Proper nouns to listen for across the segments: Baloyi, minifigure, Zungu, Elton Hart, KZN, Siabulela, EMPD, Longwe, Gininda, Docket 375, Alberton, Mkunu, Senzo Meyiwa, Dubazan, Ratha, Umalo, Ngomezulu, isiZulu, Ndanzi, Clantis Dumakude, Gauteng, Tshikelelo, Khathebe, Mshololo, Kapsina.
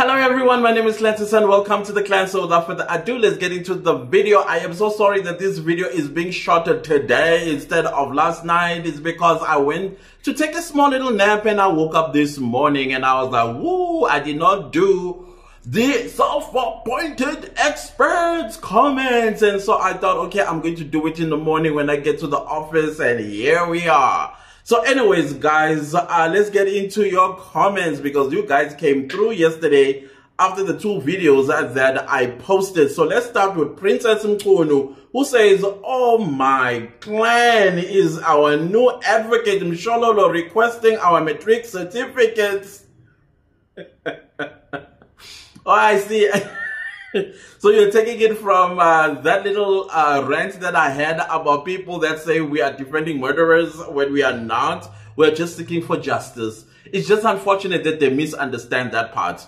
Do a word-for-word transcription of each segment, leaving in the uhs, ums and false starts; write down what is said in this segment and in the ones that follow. Hello everyone, my name is Clantis and welcome to the Clan. So without further ado, let's get into the video. I am so sorry that this video is being shot today instead of last night. It's because I went to take a small little nap and I woke up this morning and I was like, woo, I did not do the self-appointed experts comments. And so I thought, okay, I'm going to do it in the morning when I get to the office, and here we are. So anyways, guys, uh, let's get into your comments because you guys came through yesterday after the two videos that I posted. So let's start with Princess Mkunu, who says, oh, my clan is our new advocate, Mshololo, requesting our matric certificates. Oh, I see. So you're taking it from uh, that little uh, rant that I had about people that say we are defending murderers when we are not. We're just seeking for justice. It's just unfortunate that they misunderstand that part.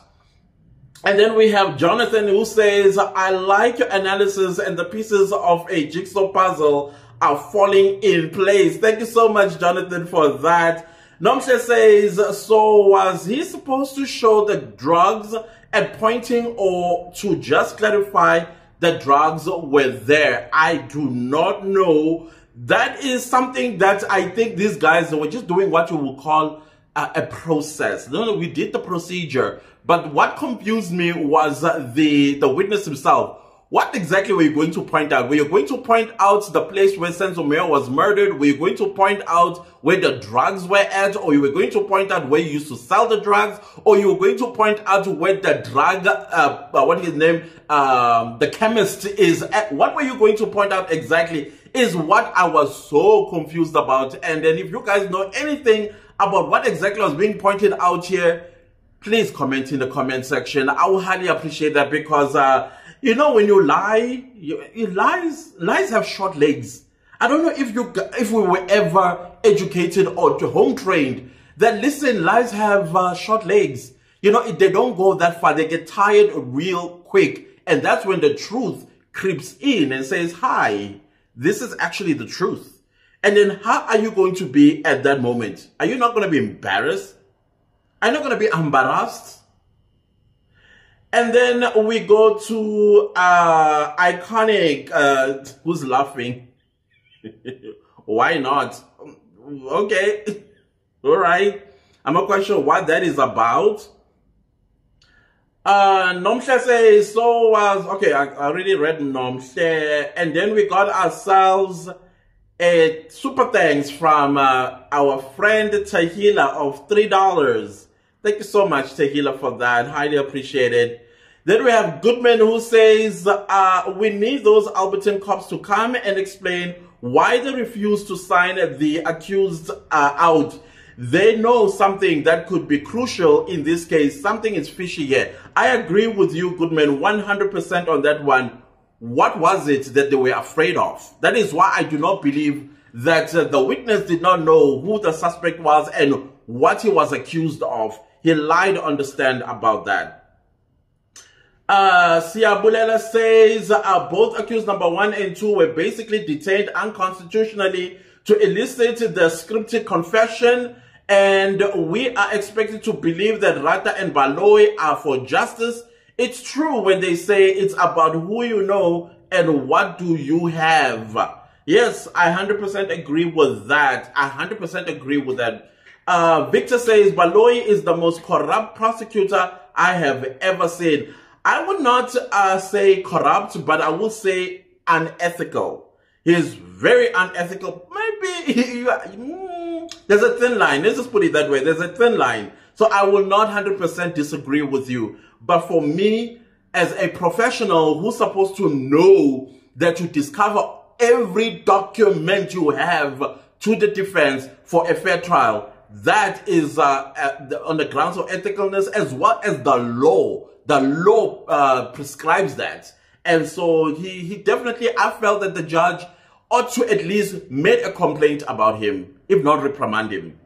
And then we have Jonathan, who says, I like your analysis and the pieces of a jigsaw puzzle are falling in place. Thank you so much, Jonathan, for that. Nomshe says, so was he supposed to show the drugs at pointing or to just clarify the drugs were there? I do not know. That is something that I think these guys were just doing what you would call a, a process. No, no, we did the procedure. But what confused me was the, the witness himself. What exactly were you going to point out? Were you going to point out the place where Senzo Meyiwa was murdered? Were you going to point out where the drugs were at? Or you were going to point out where you used to sell the drugs? Or you were going to point out where the drug, uh, what is his name, um, the chemist is at? What were you going to point out exactly is what I was so confused about. And then if you guys know anything about what exactly was being pointed out here, please comment in the comment section. I will highly appreciate that because, uh, you know, when you lie, you, you lies, lies have short legs. I don't know if you, if we were ever educated or home trained that, listen, lies have uh, short legs. You know, if they don't go that far, they get tired real quick. And that's when the truth creeps in and says, hi, this is actually the truth. And then how are you going to be at that moment? Are you not going to be embarrassed? Are you not going to be embarrassed? And then we go to uh, Iconic, uh, who's laughing. Why not? Okay. All right. I'm not quite sure what that is about. Uh, Nomshe says, so was... Okay, I, I already read Nomshe. And then we got ourselves a super thanks from uh, our friend Tahila of three dollars. Thank you so much, Tahila, for that. Highly appreciated. Then we have Goodman, who says, uh, we need those Alberton cops to come and explain why they refuse to sign the accused uh, out. They know something that could be crucial in this case. Something is fishy here. I agree with you, Goodman, one hundred percent on that one. What was it that they were afraid of? That is why I do not believe that uh, the witness did not know who the suspect was and what he was accused of. He lied on the stand about that. Uh, Siabulela says, uh, both accused number one and two were basically detained unconstitutionally to elicit the scripted confession, and we are expected to believe that Ratha and Baloyi are for justice. It's true when they say it's about who you know and what do you have. Yes, I one hundred percent agree with that. I one hundred percent agree with that. Uh, Victor says, Baloyi is the most corrupt prosecutor I have ever seen. I would not uh, say corrupt, but I will say unethical. He's very unethical. Maybe you are, mm, there's a thin line. Let's just put it that way. There's a thin line. So I will not one hundred percent disagree with you. But for me, as a professional who's supposed to know that you discover every document you have to the defense for a fair trial, that is uh, the, on the grounds of ethicalness, as well as the law. The law uh, prescribes that. And so he, he definitely, I felt that the judge ought to at least make a complaint about him, if not reprimand him.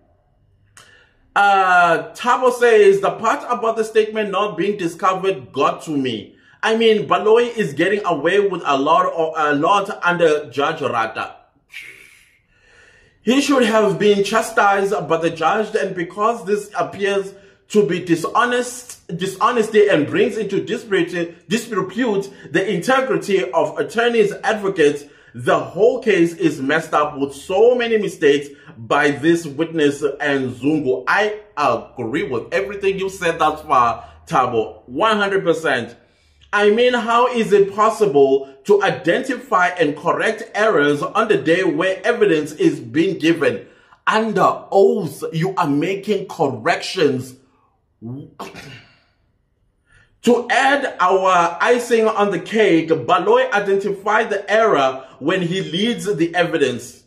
Uh, Tabo says, the part about the statement not being discovered got to me. I mean, Baloyi is getting away with a lot, or a lot under Judge Ratha. He should have been chastised by the judge, and because this appears to be dishonest, dishonesty and brings into disrepute, disrepute the integrity of attorneys, advocates. The whole case is messed up with so many mistakes by this witness and Zungu. I agree with everything you said thus far, Thabo, one hundred percent. I mean, how is it possible to identify and correct errors on the day where evidence is being given? Under oath, you are making corrections. To add our icing on the cake, Baloyi identified the error when he leads the evidence.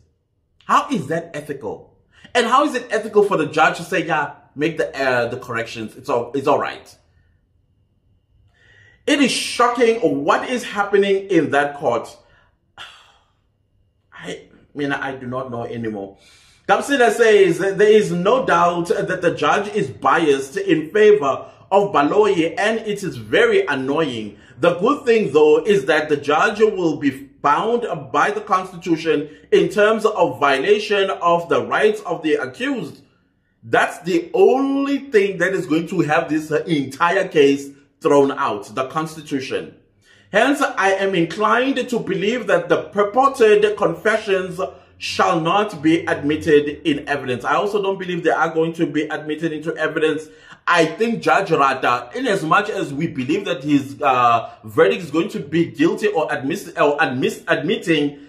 How is that ethical? And how is it ethical for the judge to say, yeah, make the uh, the corrections, it's all, it's all right? It is shocking what is happening in that court. I mean, I do not know anymore. Kapsina says that there is no doubt that the judge is biased in favor of Baloyi, and it is very annoying. The good thing, though, is that the judge will be bound by the Constitution in terms of violation of the rights of the accused. That's the only thing that is going to have this entire case thrown out, the Constitution. Hence, I am inclined to believe that the purported confessions shall not be admitted in evidence. I also don't believe they are going to be admitted into evidence. I think Judge Ratha, in as much as we believe that his uh, verdict is going to be guilty or, admiss or admiss admitting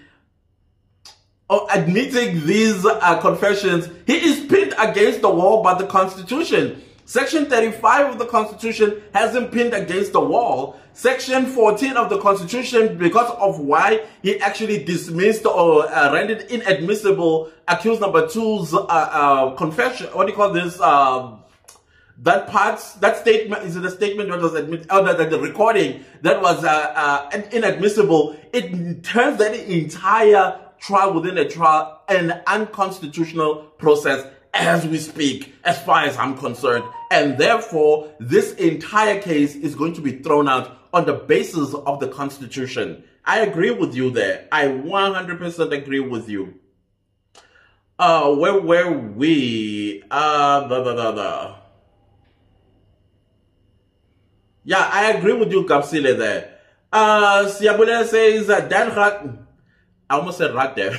or admitting these uh, confessions, he is pinned against the wall by the Constitution. Section thirty-five of the Constitution has him pinned against the wall. Section fourteen of the Constitution, because of why he actually dismissed or uh, rendered inadmissible accused number two's uh, uh, confession. What do you call this? Um, that part, that statement, is it a statement that was admitted, oh, that, that the recording that was uh, uh, inadmissible. It turns that entire trial within a trial an unconstitutional process as we speak, as far as I'm concerned. And therefore, this entire case is going to be thrown out on the basis of the Constitution. I agree with you there. I one hundred percent agree with you. Uh, where were we? Uh, blah, blah, blah, blah. Yeah, I agree with you, Kapsile, there. Uh, Siabulena says that Dan I almost said right there.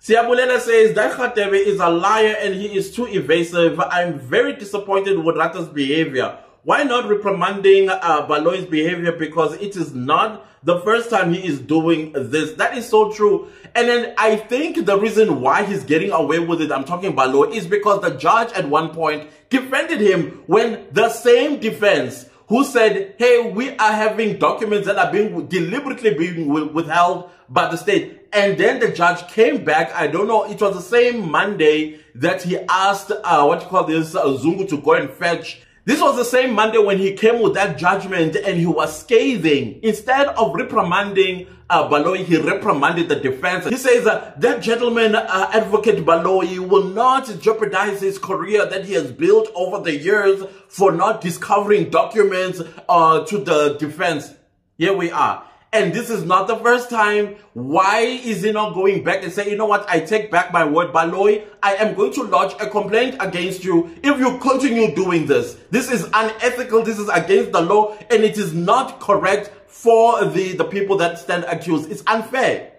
Siabulena says that Khathebe is a liar and he is too evasive. I'm very disappointed with Ratha's behavior. Why not reprimanding uh, Baloyi's behavior? Because it is not the first time he is doing this. That is so true. And then I think the reason why he's getting away with it, I'm talking Baloyi, is because the judge at one point defended him when the same defense who said, hey, we are having documents that are being deliberately being withheld by the state. And then the judge came back. I don't know. It was the same Monday that he asked, uh, what you call this, uh, Zungu to go and fetch. This was the same Monday when he came with that judgment and he was scathing. Instead of reprimanding uh, Baloyi, he reprimanded the defense. He says uh, that gentleman, uh, Advocate Baloyi, will not jeopardize his career that he has built over the years for not discovering documents uh, to the defense. Here we are. And this is not the first time. Why is he not going back and say, you know what, I take back my word, Baloyi. I am going to lodge a complaint against you if you continue doing this. This is unethical. This is against the law. And it is not correct for the, the people that stand accused. It's unfair.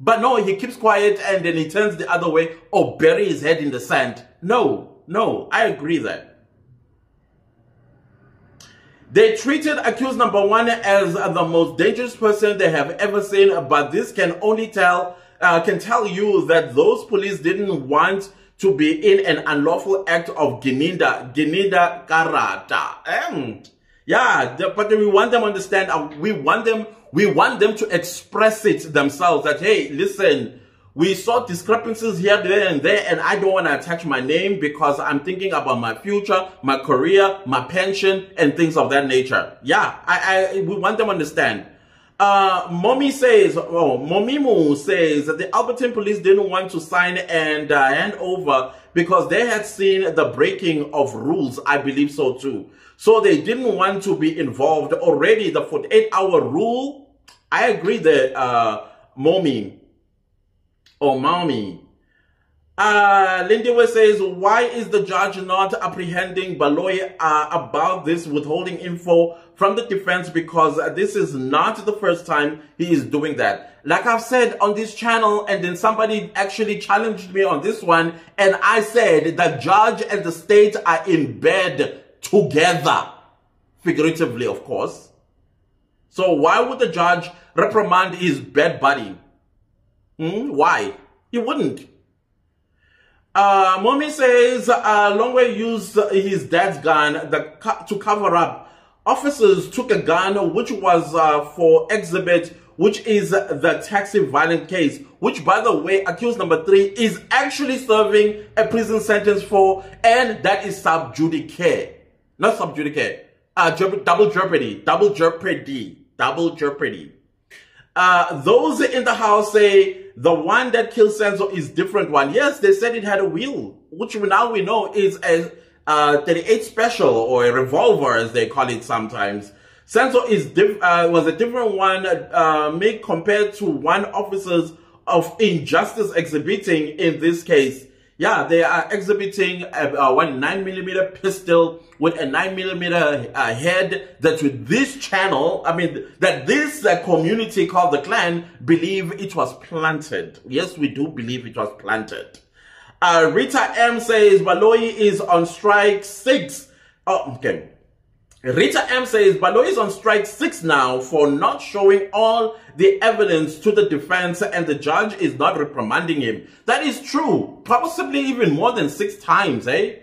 But no, he keeps quiet and then he turns the other way or buries his head in the sand. No, no, I agree that. They treated accused number one as the most dangerous person they have ever seen, but this can only tell, uh, can tell you that those police didn't want to be in an unlawful act of Gininda, Gininda Karata. Mm. Yeah, but we want them to understand, uh, we want them, we want them to express it themselves that, hey, listen, we saw discrepancies here, there, and there, and I don't want to attach my name because I'm thinking about my future, my career, my pension, and things of that nature. Yeah, I, I we want them to understand. Uh, Mommy says, oh, Momimu says that the Albertine police didn't want to sign and uh, hand over because they had seen the breaking of rules. I believe so too. So they didn't want to be involved already. The forty-eight hour rule, I agree there, uh, Mommy. Oh, mommy. Uh, Lindiwe says, why is the judge not apprehending Baloyi uh, about this withholding info from the defense? Because uh, this is not the first time he is doing that. Like I've said on this channel, and then somebody actually challenged me on this one, and I said the judge and the state are in bed together. Figuratively, of course. So why would the judge reprimand his bed buddy? Hmm? Why? He wouldn't. Uh, Mommy says, uh, Longwe used his dad's gun that co to cover up. Officers took a gun which was uh, for exhibit, which is the taxi violent case, which, by the way, accused number three is actually serving a prison sentence for, and that is sub judice. Not sub judice. Uh, double jeopardy. Double jeopardy. Double jeopardy. Uh, those in the house say, the one that killed Senzo is different one. Yes, they said it had a wheel, which now we know is a uh, thirty-eight special, or a revolver as they call it sometimes. Senzo is diff uh, was a different one uh, made compared to one officers of injustice exhibiting in this case. Yeah, they are exhibiting a one nine millimeter pistol with a nine millimeter uh, head that with this channel, I mean, that this uh, community called the clan believe it was planted. Yes, we do believe it was planted. Uh, Rita M says, Baloyi is on strike six. Oh, okay. Rita M says, Baloyi is on strike six now for not showing all the evidence to the defense, and the judge is not reprimanding him. That is true. Possibly even more than six times, eh?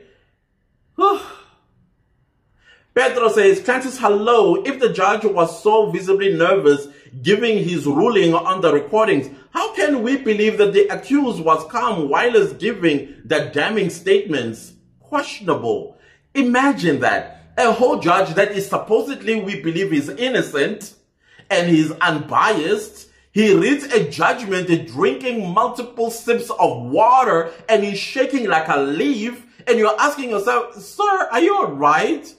Pedro says, Clantis, hello. If the judge was so visibly nervous giving his ruling on the recordings, how can we believe that the accused was calm while is giving the damning statements? Questionable. Imagine that. A whole judge that is supposedly, we believe, is innocent and he's unbiased. He reads a judgment drinking multiple sips of water and he's shaking like a leaf. And you're asking yourself, sir, are you all right?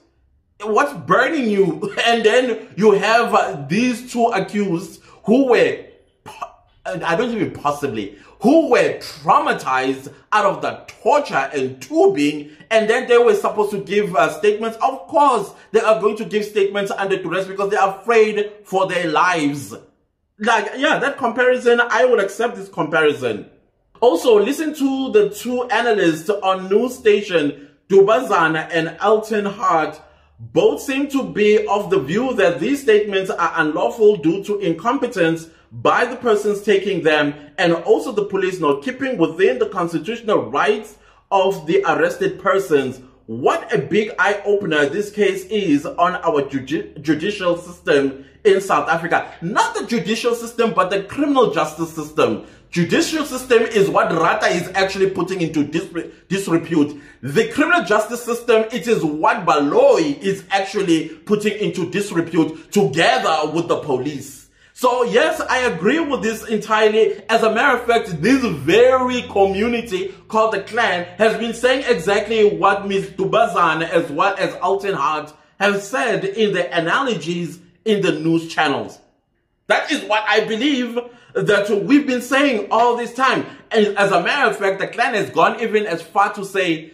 What's burning you? And then you have uh, these two accused who were, I don't even possibly, who were traumatized out of the torture and tubing, and then they were supposed to give uh, statements. Of course, they are going to give statements under duress because they are afraid for their lives. Like, yeah, that comparison, I will accept this comparison. Also, listen to the two analysts on news station, Dubazan and Elton Hart. Both seem to be of the view that these statements are unlawful due to incompetence by the persons taking them, and also the police not keeping within the constitutional rights of the arrested persons. What a big eye-opener this case is on our judi judicial system in South Africa. Not the judicial system, but the criminal justice system. Judicial system is what Ratha is actually putting into disre disrepute. The criminal justice system, it is what Baloyi is actually putting into disrepute together with the police. So yes, I agree with this entirely. As a matter of fact, this very community called the clan has been saying exactly what Miz Dubazan as well as Elton Hart have said in the analogies in the news channels. That is what I believe that we've been saying all this time. And as a matter of fact, the clan has gone even as far to say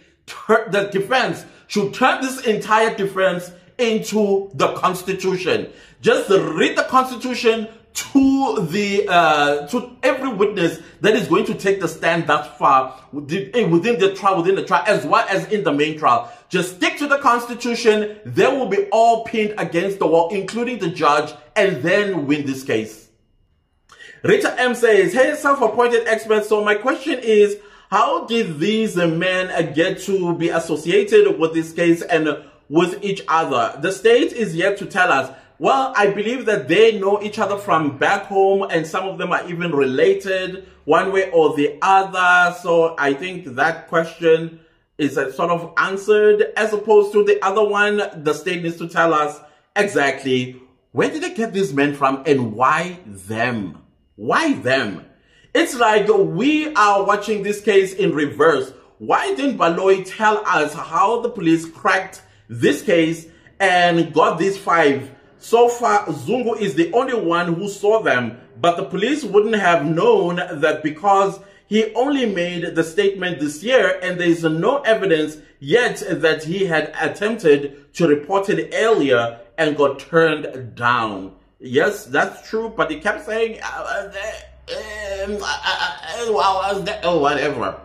the defense should turn this entire defense into the Constitution. Just read the Constitution to the uh, to every witness that is going to take the stand that far within, within the trial, within the trial, as well as in the main trial. Just stick to the Constitution. They will be all pinned against the wall, including the judge, and then win this case. Rita M says, "Hey, self-appointed experts. So my question is, how did these men get to be associated with this case and with each other? The state is yet to tell us." Well, I believe that they know each other from back home, and some of them are even related one way or the other. So I think that question is sort of answered, as opposed to the other one. The state needs to tell us exactly where did they get these men from and why them? Why them? It's like we are watching this case in reverse. Why didn't Baloyi tell us how the police cracked this case and got these five? So far, Zungu is the only one who saw them, but the police wouldn't have known that because He only made the statement this year, and there is no evidence yet that he had attempted to report it earlier and got turned down. Yes, that's true, but he kept saying, I was there, I was there, or whatever.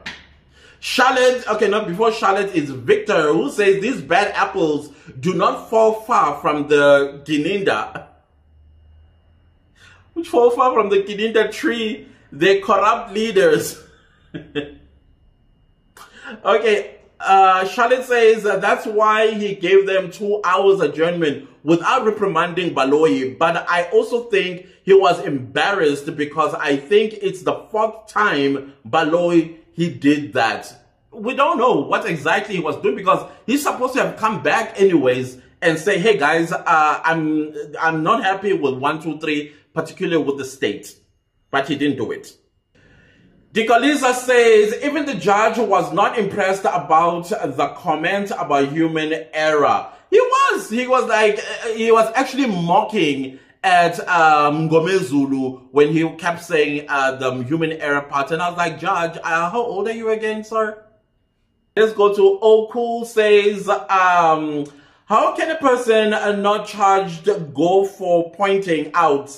Charlotte, okay, not before Charlotte is Victor, who says these bad apples do not fall far from the Gininda. Which fall far from the Gininda tree. They corrupt leaders. Okay, uh, Charlotte says uh, that's why he gave them two hours adjournment without reprimanding Baloyi. But I also think he was embarrassed because I think it's the fourth time Baloyi he did that. We don't know what exactly he was doing because he's supposed to have come back anyways and say, hey guys, uh, I'm, I'm not happy with one, two, three, particularly with the state. But he didn't do it. Dikolisa says, even the judge was not impressed about the comment about human error. He was. He was like, he was actually mocking at um, Ngomezulu when he kept saying uh, the human error part. And I was like, Judge, uh, how old are you again, sir? Let's go to Oku says, um, how can a person not charged go for pointing out?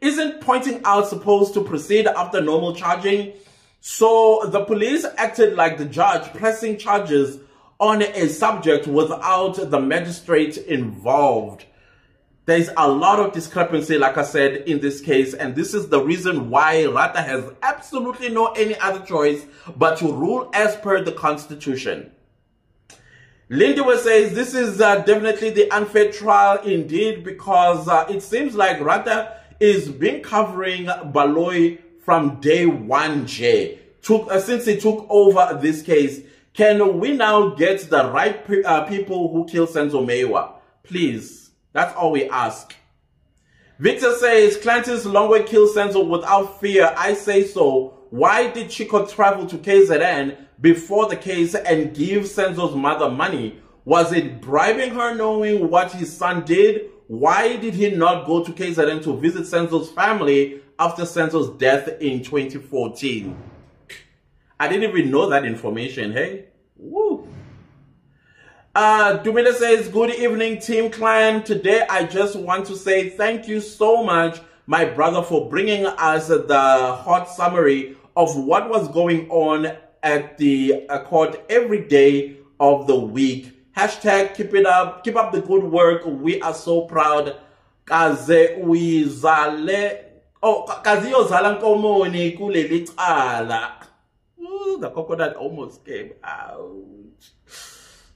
Isn't pointing out supposed to proceed after normal charging? So the police acted like the judge, pressing charges on a subject without the magistrate involved. There's a lot of discrepancy, like I said, in this case, and this is the reason why Ratha has absolutely no any other choice but to rule as per the Constitution. Lindiwe says, this is uh, definitely the unfair trial indeed, because uh, it seems like Ratha is been covering Baloyi from day one, Jay. Took, uh, since he took over this case, can we now get the right pe uh, people who killed Senzo Meyiwa? Please, that's all we ask. Victor says, Clantis Longwe killed Senzo without fear. I say so. Why did Chiko travel to K Z N before the case and give Senzo's mother money? Was it bribing her knowing what his son did? Why did he not go to K Z N to visit Senzo's family after Senzo's death in twenty fourteen? I didn't even know that information, hey? Woo! Uh, Dumile says, good evening, Team Clan. Today, I just want to say thank you so much, my brother, for bringing us the hot summary of what was going on at the court every day of the week. Hashtag keep it up. Keep up the good work. We are so proud. Kaze uizale. Oh, kazi yozala nkomoni kuleli cala. Ooh, the coconut almost came out.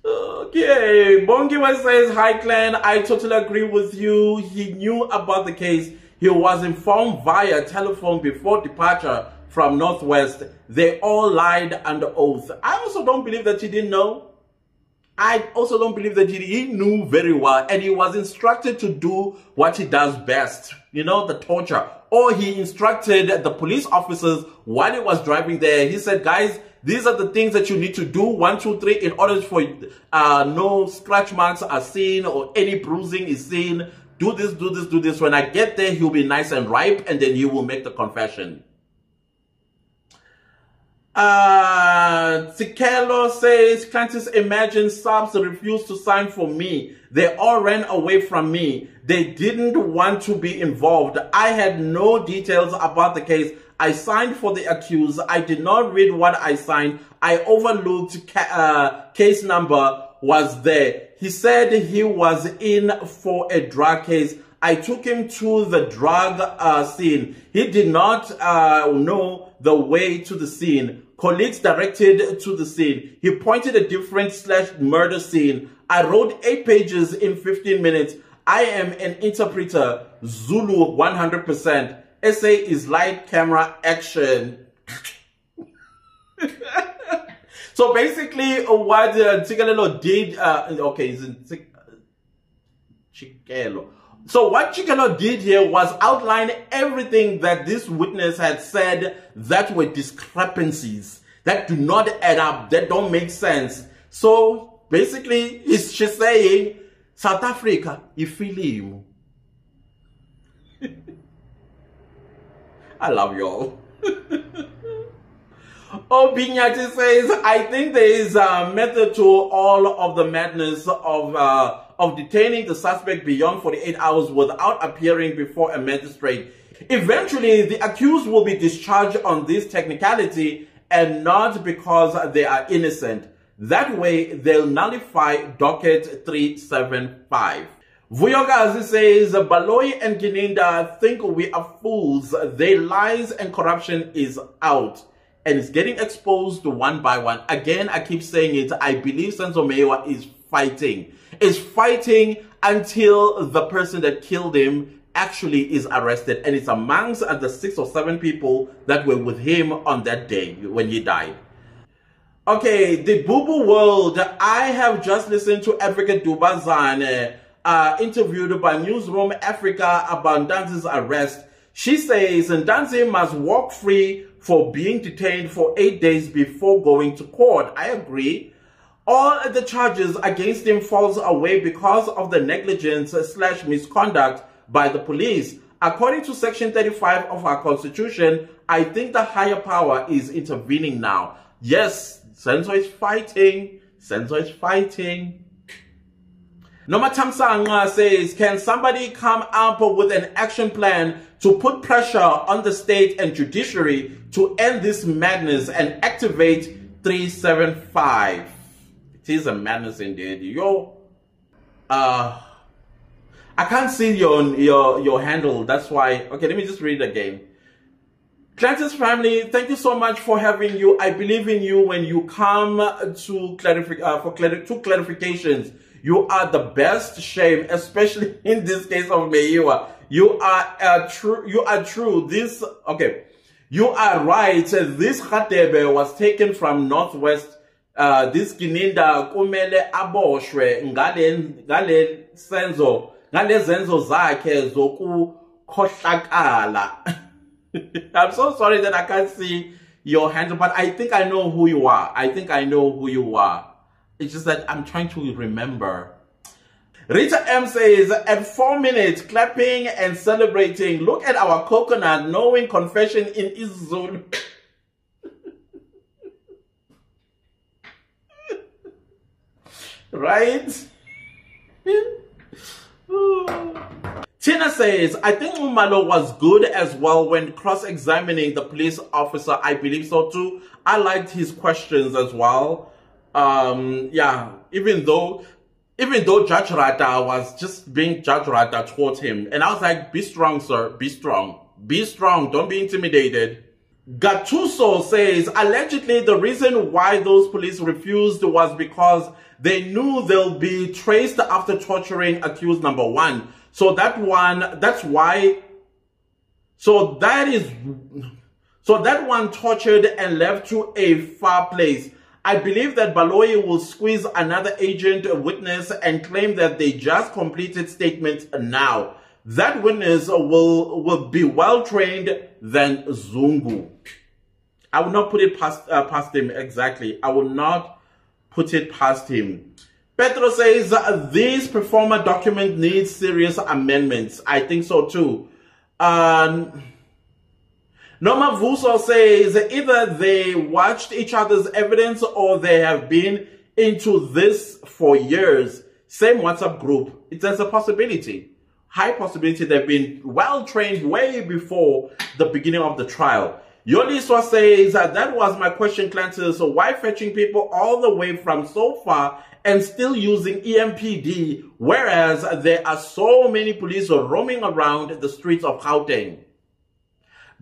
Okay. Bongiwa says, hi Clan, I totally agree with you. He knew about the case. He was informed via telephone before departure from Northwest. They all lied under oath. I also don't believe that he didn't know. I also don't believe that he knew very well, and he was instructed to do what he does best, you know, the torture. Or he instructed the police officers while he was driving there. He said, guys, these are the things that you need to do, one, two, three, in order for uh, no scratch marks are seen or any bruising is seen. Do this, do this, do this. When I get there, he'll be nice and ripe, and then he will make the confession. Uh, Tsikelo says, Clantis, imagine subs refused to sign for me. They all ran away from me. They didn't want to be involved. I had no details about the case. I signed for the accused. I did not read what I signed. I overlooked ca uh, case number was there. He said he was in for a drug case. I took him to the drug uh, scene. He did not uh, know the way to the scene. Colleagues directed to the scene. He pointed a different slash murder scene. I wrote eight pages in fifteen minutes. I am an interpreter. Zulu one hundred percent. Essay is light, camera, action. So basically what uh, Tshikelelo did, uh, okay, is in Tshikelelo. So what Chikano did here was outline everything that this witness had said that were discrepancies, that do not add up, that don't make sense. So basically, it's, she's saying, South Africa, ifilimu. I love y'all. Obinyati says, I think there is a method to all of the madness of uh, of detaining the suspect beyond forty-eight hours without appearing before a magistrate. Eventually, the accused will be discharged on this technicality and not because they are innocent. That way, they'll nullify Docket three seventy-five. Vuyogazi says, Baloyi and Gininda think we are fools. Their lies and corruption is out. And it's getting exposed one by one. Again, I keep saying it. I believe Senzo Meyiwa is fighting. Is fighting until the person that killed him actually is arrested. And it's amongst the six or seven people that were with him on that day when he died. Okay, the Boo-Boo World. I have just listened to Advocate Dubazan uh, interviewed by Newsroom Africa about Ndanzi's arrest. She says Ndanzi must walk free for being detained for eight days before going to court. I agree. All the charges against him falls away because of the negligence slash misconduct by the police. According to Section thirty-five of our Constitution, I think the higher power is intervening now. Yes, Senzo is fighting. Senzo is fighting. Noma Tamsanga says, can somebody come up with an action plan to put pressure on the state and judiciary to end this madness and activate three seventy-five? It is a madness indeed. Yo, uh, I can't see your, your, your handle. That's why. Okay, let me just read it again. Clantis family, thank you so much for having you. I believe in you when you come to clarify, uh, for clar two clarifications. You are the best, shame, especially in this case of Meyiwa. You are uh, true. You are true. This, okay. You are right. This Khathebe was taken from Northwest. Uh, this Gininda kumele aboshwe ngale ngale senzo ngale zenzo zakhe zokukhohlakala. I'm so sorry that I can't see your handle, but I think I know who you are. I think I know who you are. It's just that I'm trying to remember. Rita M says, at four minutes, clapping and celebrating. Look at our coconut, knowing confession in isiZulu. Right? Tina says, I think Umalo was good as well when cross-examining the police officer. I believe so too. I liked his questions as well. Um, yeah, even though, even though Judge Ratha was just being Judge Ratha towards him. And I was like, be strong, sir. Be strong. Be strong. Don't be intimidated. Gatuso says, allegedly the reason why those police refused was because they knew they'll be traced after torturing accused number one. So that one, that's why, so that is, so that one tortured and left to a far place. I believe that Baloyi will squeeze another agent witness and claim that they just completed statement now. That witness will, will be well trained than Zungu. I will not put it past, uh, past him exactly. I will not put it past him. Petro says, this performer document needs serious amendments. I think so too. Um, Noma Vuso says, either they watched each other's evidence or they have been into this for years. Same WhatsApp group. It's a possibility. High possibility they've been well trained way before the beginning of the trial. Yoliswa says, that was my question, Clantis. So why fetching people all the way from so far and still using E M P D, whereas there are so many police roaming around the streets of Gauteng?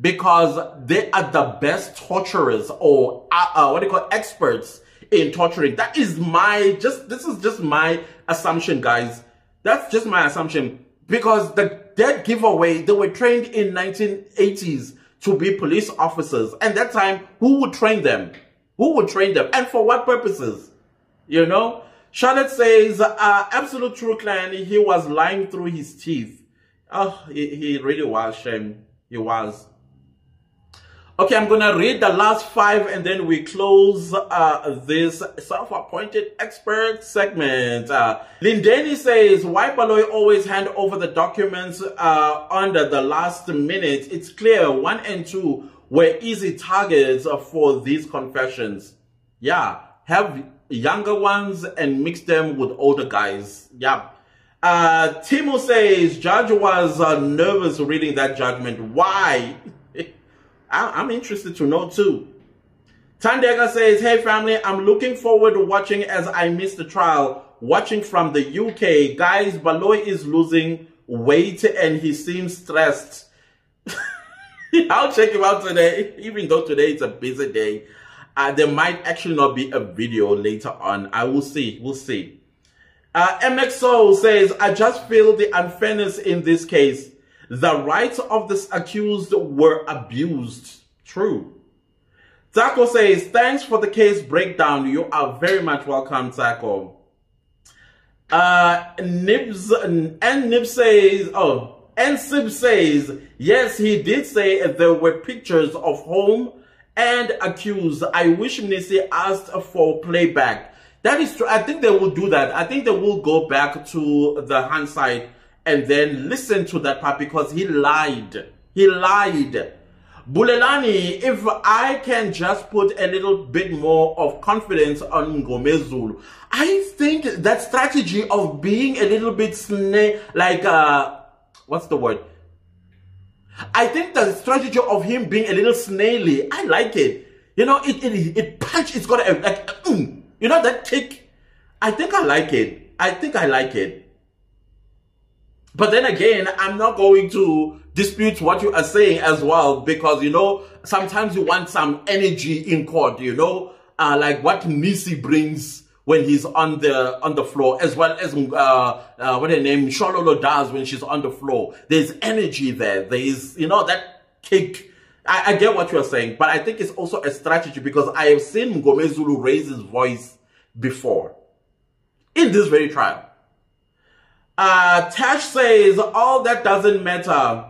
Because they are the best torturers or uh, uh, what do you call experts in torturing. That is my, just, this is just my assumption, guys. That's just my assumption. Because the dead giveaway, they were trained in nineteen eighties. To be police officers. And that time, who would train them? Who would train them? And for what purposes? You know? Charlotte says, uh, absolute true clan, he was lying through his teeth. Oh, he, he really was, shame. He was. Okay, I'm gonna read the last five and then we close uh, this self-appointed expert segment. Uh, Lindeni says, why Baloyi always hand over the documents uh, under the last minute? It's clear one and two were easy targets for these confessions. Yeah, have younger ones and mix them with older guys. Yeah. Uh, Timo says, Judge was uh, nervous reading that judgment. Why? I I'm interested to know too. Tandega says, hey family, I'm looking forward to watching as I miss the trial. Watching from the U K. Guys, Baloyi is losing weight and he seems stressed. I'll check him out today, even though today is a busy day. Uh, there might actually not be a video later on. I will see. We'll see. Uh, M X O says, I just feel the unfairness in this case. The rights of the accused were abused. True. Taco says, thanks for the case breakdown. You are very much welcome, Taco. Uh, Nibs, and Nib says, oh, and Sib says, yes, he did say there were pictures of home and accused. I wish Nisi asked for playback. That is true. I think they will do that. I think they will go back to the hand side and then listen to that part because he lied. He lied. Bulelani, if I can just put a little bit more of confidence on Ngomezulu, I think that strategy of being a little bit snake, like, uh, what's the word? I think the strategy of him being a little snaily, I like it. You know, it, it, it punch, it's got a, like, mm. You know, that kick, I think I like it. I think I like it. But then again, I'm not going to dispute what you are saying as well because, you know, sometimes you want some energy in court, you know, uh, like what Nisi brings when he's on the on the floor, as well as uh, uh, what her name, Mshololo does when she's on the floor. There's energy there. There is, you know, that kick. I, I get what you're saying, but I think it's also a strategy because I have seen Ngomezulu raise his voice before in this very trial. Uh, Tash says, all that doesn't matter.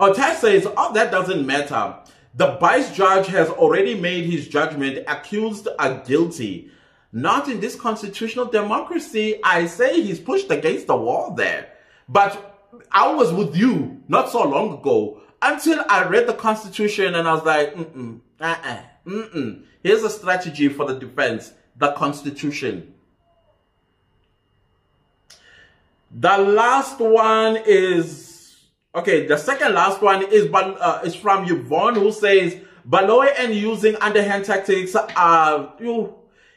Or Tash says, all that doesn't matter. The vice judge has already made his judgment. Accused are guilty. Not in this constitutional democracy. I say he's pushed against the wall there. But I was with you not so long ago. Until I read the Constitution and I was like, mm-mm, uh-uh, mm-mm. Here's a strategy for the defense, the Constitution. The last one is, okay, the second last one is, uh, is from Yvonne who says, Baloyi and using underhand tactics are, ew,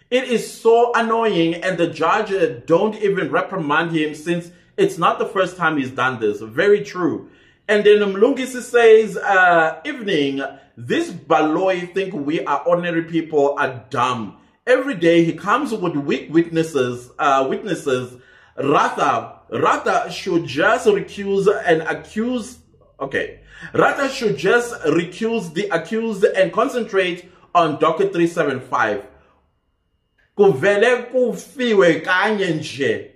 it is so annoying and the judge don't even reprimand him since it's not the first time he's done this. Very true. And then Mlungisi says, uh, evening, this Baloyi think we are ordinary people are dumb. Every day he comes with weak witnesses, uh, witnesses. Ratha, Ratha should just recuse and accuse, okay. Ratha should just recuse the accused and concentrate on Docket three seventy-five. Kuvele kufiwe kanye nje.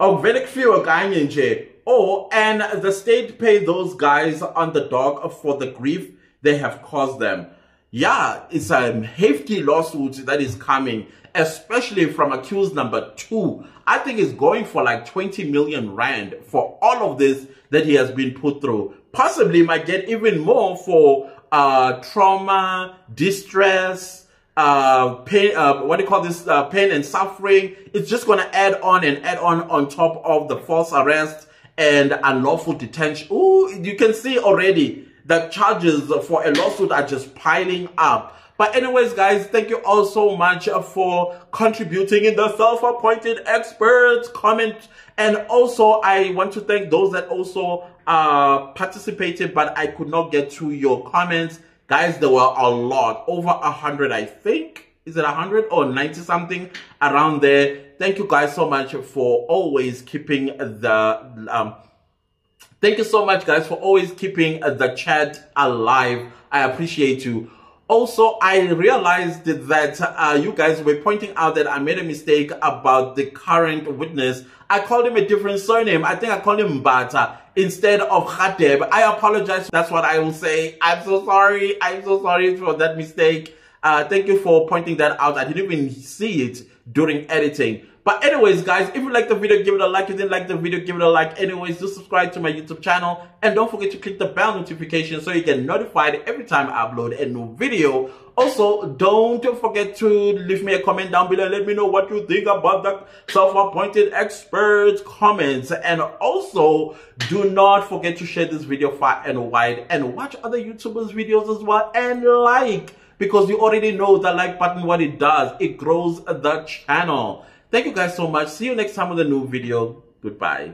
Kuvele kufiwe kanye nje. Oh, and the state paid those guys on the dock for the grief they have caused them. Yeah, it's a hefty lawsuit that is coming, especially from accused number two. I think it's going for like twenty million rand for all of this that he has been put through. Possibly might get even more for uh, trauma, distress, uh, pain, uh, what do you call this, uh, pain and suffering. It's just going to add on and add on on top of the false arrest and unlawful detention. Ooh, you can see already that charges for a lawsuit are just piling up. But anyways, guys, thank you all so much for contributing in the self-appointed experts comment. And also, I want to thank those that also uh, participated, but I could not get to your comments. Guys, there were a lot, over a hundred, I think. Is it a hundred or ninety something around there? Thank you guys so much for always keeping the, um, thank you so much guys for always keeping the chat alive. I appreciate you. Also, I realized that uh, you guys were pointing out that I made a mistake about the current witness. I called him a different surname. I think I called him Mbata instead of Khathebe. I apologize. That's what I will say. I'm so sorry. I'm so sorry for that mistake. Uh, thank you for pointing that out. I didn't even see it during editing. But anyways, guys, if you like the video, give it a like. If you didn't like the video, give it a like. Anyways, do subscribe to my YouTube channel. And don't forget to click the bell notification so you get notified every time I upload a new video. Also, don't forget to leave me a comment down below. Let me know what you think about the self-appointed expert comments. And also, do not forget to share this video far and wide. And watch other YouTubers' videos as well. And like, because you already know the like button, what it does. It grows the channel. Thank you guys so much. See you next time with a new video. Goodbye.